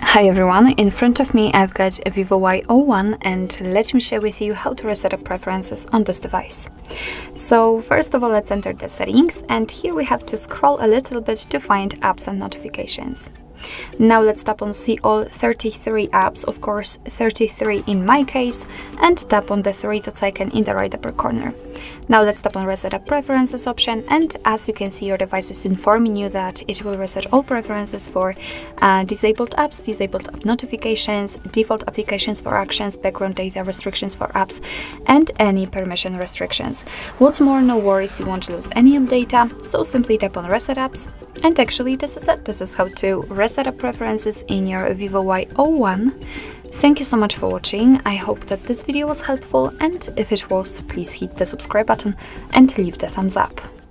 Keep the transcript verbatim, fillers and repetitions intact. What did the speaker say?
Hi everyone, in front of me I've got a Vivo Y zero one and let me share with you how to reset up preferences on this device. So first of all, let's enter the settings, and here we have to scroll a little bit to find apps and notifications. Now let's tap on see all thirty-three apps, of course thirty-three in my case, and tap on the three dots icon in the right upper corner. Now let's tap on reset up preferences option, and as you can see, your device is informing you that it will reset all preferences for uh, disabled apps, disabled app notifications, default applications for actions, background data restrictions for apps, and any permission restrictions. What's more, no worries, you won't lose any app data, so simply tap on reset apps. And actually this is it, this is how to reset up preferences in your Vivo Y zero one. Thank you so much for watching, I hope that this video was helpful, and if it was, please hit the subscribe button and leave the thumbs up.